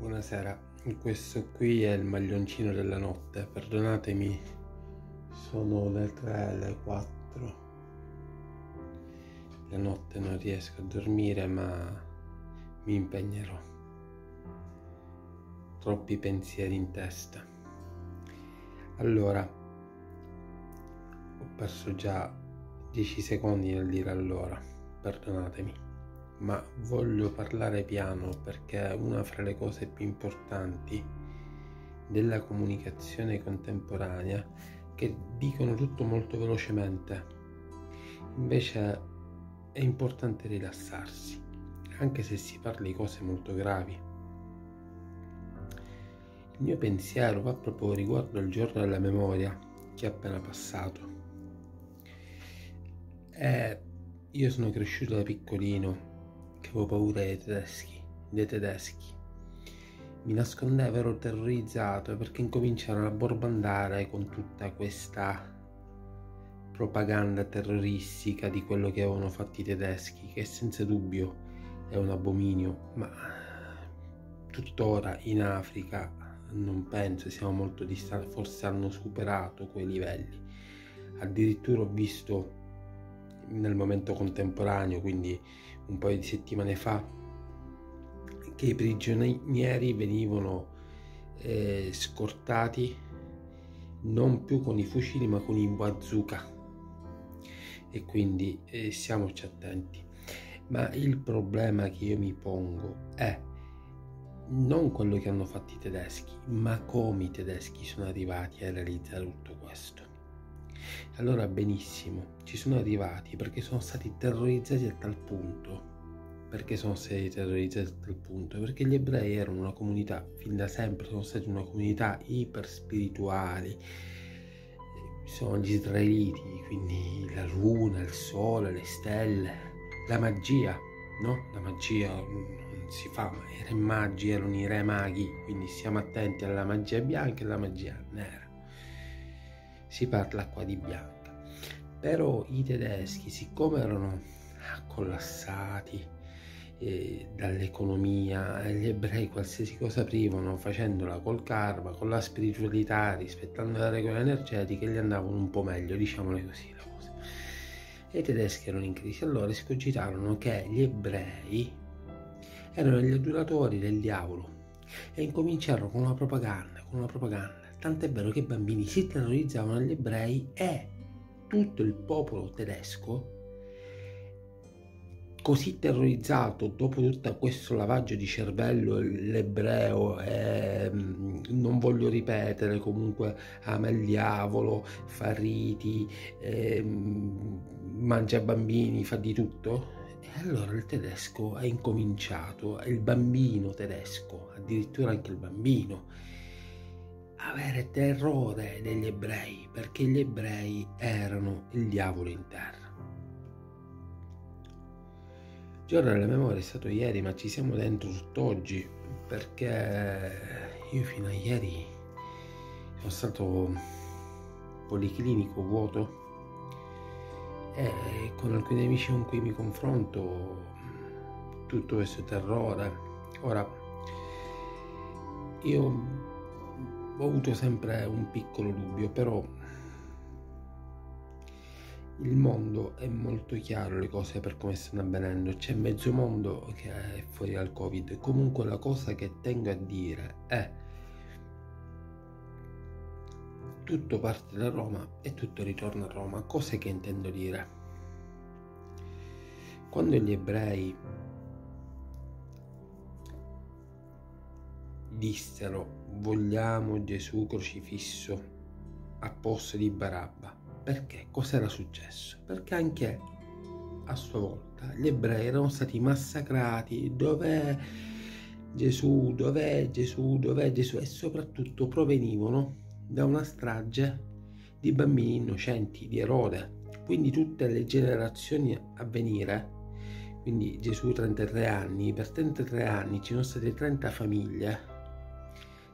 Buonasera, questo qui è il maglioncino della notte, perdonatemi, sono le 3, le 4. La notte non riesco a dormire, ma mi impegnerò. Troppi pensieri in testa. Allora, ho perso già 10 secondi nel dire allora, perdonatemi. Ma voglio parlare piano perché una fra le cose più importanti della comunicazione contemporanea che dicono tutto molto velocemente. Invece è importante rilassarsi, anche se si parla di cose molto gravi. Il mio pensiero va proprio riguardo al giorno della memoria che è appena passato. Io sono cresciuto da piccolino che avevo paura dei tedeschi. Mi nascondevo, ero terrorizzato perché incominciarono a borbandare con tutta questa propaganda terroristica di quello che avevano fatto i tedeschi, che senza dubbio è un abominio, ma tuttora in Africa non penso, siamo molto distanti, forse hanno superato quei livelli. Addirittura ho visto nel momento contemporaneo, quindi un paio di settimane fa, che i prigionieri venivano scortati non più con i fucili ma con i bazooka, e quindi siamoci attenti. Ma il problema che io mi pongo è non quello che hanno fatto i tedeschi, ma come i tedeschi sono arrivati a realizzare tutto questo. Allora benissimo, ci sono arrivati perché sono stati terrorizzati a tal punto. Perché gli ebrei erano una comunità, fin da sempre sono stati una comunità iperspirituali. Sono gli israeliti, quindi la luna, il sole, le stelle, la magia, no? La magia non si fa, ma i re magi erano i re maghi, quindi stiamo attenti alla magia bianca e alla magia nera. Si parla qua di bianca, però i tedeschi, siccome erano collassati dall'economia, gli ebrei qualsiasi cosa aprivano facendola col karma, con la spiritualità, rispettando le regole energetiche, gli andavano un po' meglio, diciamole così la cosa. E i tedeschi erano in crisi, allora escogitarono che gli ebrei erano gli adulatori del diavolo e incominciarono con una propaganda, Tant'è vero che i bambini si terrorizzavano agli ebrei e tutto il popolo tedesco, così terrorizzato dopo tutto questo lavaggio di cervello, l'ebreo non voglio ripetere, comunque ama il diavolo, fa riti, mangia bambini, fa di tutto. E allora il tedesco ha incominciato, il bambino tedesco, addirittura anche il bambino, avere terrore degli ebrei, perché gli ebrei erano il diavolo in terra. Il giorno della memoria è stato ieri, ma ci siamo dentro tutt'oggi, perché io fino a ieri sono stato policlinico vuoto e con alcuni amici con cui mi confronto tutto questo terrore. Ora, io ho avuto sempre un piccolo dubbio, però il mondo è molto chiaro, le cose per come stanno avvenendo, c'è mezzo mondo che è fuori dal Covid. Comunque la cosa che tengo a dire è: tutto parte da Roma e tutto ritorna a Roma. Cose che intendo dire: quando gli ebrei dissero vogliamo Gesù crocifisso a posto di Barabba, perché cos'era successo? Perché anche a sua volta gli ebrei erano stati massacrati. Dov'è Gesù? E soprattutto provenivano da una strage di bambini innocenti di Erode, quindi tutte le generazioni a venire. Quindi Gesù 33 anni, per 33 anni ci sono state 30 famiglie.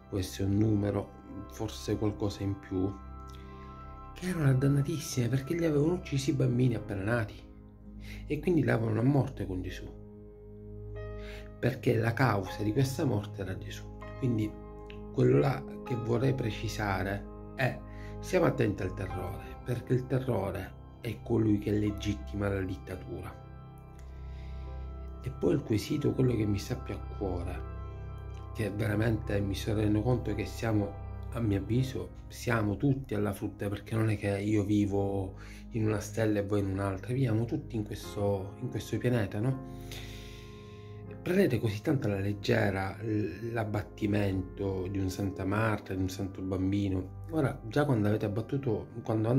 Questo è un numero, forse qualcosa in più, che erano dannatissime perché gli avevano uccisi i bambini appena nati e quindi l'avevano a morte con Gesù, perché la causa di questa morte era Gesù. Quindi quello là che vorrei precisare è: siamo attenti al terrore, perché il terrore è colui che legittima la dittatura. E poi il quesito, quello che mi sta più a cuore, che veramente mi sto rendendo conto che siamo, a mio avviso, siamo tutti alla frutta, perché non è che io vivo in una stella e voi in un'altra, viviamo tutti in questo pianeta, no? Prendete così tanto alla leggera l'abbattimento di un Santa Marta, di un Santo Bambino. Ora, già quando hanno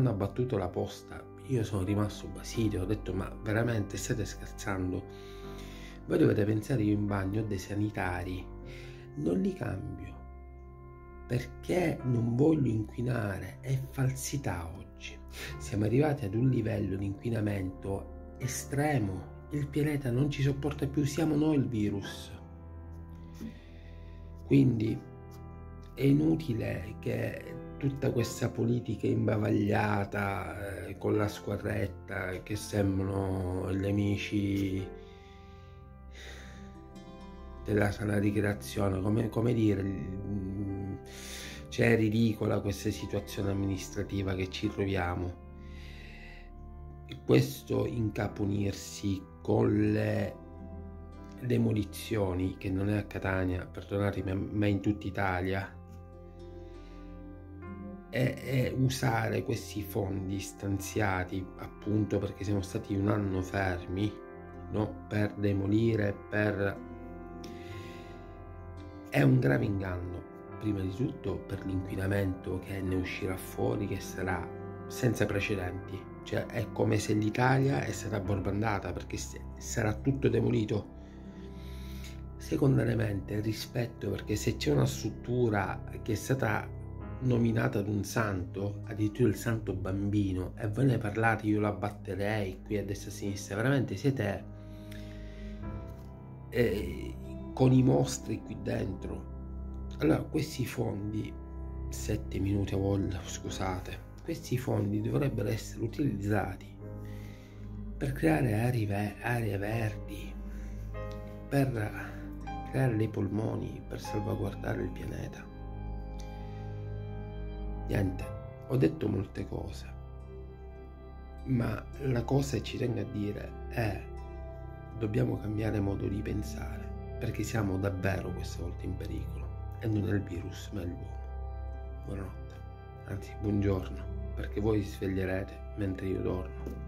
abbattuto la posta, io sono rimasto basito, ho detto: ma veramente state scherzando? Voi dovete pensare, io in bagno ho dei sanitari, non li cambio, perché non voglio inquinare. È falsità oggi. Siamo arrivati ad un livello di inquinamento estremo. Il pianeta non ci sopporta più, siamo noi il virus. Quindi è inutile che tutta questa politica imbavagliata con la squadretta, che sembrano gli amici della sana ricreazione, come dire, cioè è ridicola questa situazione amministrativa che ci troviamo. Questo incaponirsi con le demolizioni, che non è a Catania, perdonatemi, ma in tutta Italia, e usare questi fondi stanziati, appunto perché siamo stati un anno fermi, no? Per demolire, è un grave inganno, prima di tutto per l'inquinamento che ne uscirà fuori, che sarà senza precedenti. Cioè è come se l'Italia è stata borbandata, perché sarà tutto demolito. Secondariamente, rispetto, perché se c'è una struttura che è stata nominata ad un santo, addirittura il Santo Bambino, e voi ne parlate, io la batterei qui a destra e a sinistra, veramente siete con i mostri qui dentro. Allora, questi fondi, 7 minuti a voglia, scusate, questi fondi dovrebbero essere utilizzati per creare aree verdi, per creare dei polmoni, per salvaguardare il pianeta. Niente, ho detto molte cose, ma la cosa che ci tengo a dire è: dobbiamo cambiare modo di pensare, perché siamo davvero questa volta in pericolo, e non è il virus ma è l'uomo. Buonanotte, anzi buongiorno, perché voi vi sveglierete mentre io dormo.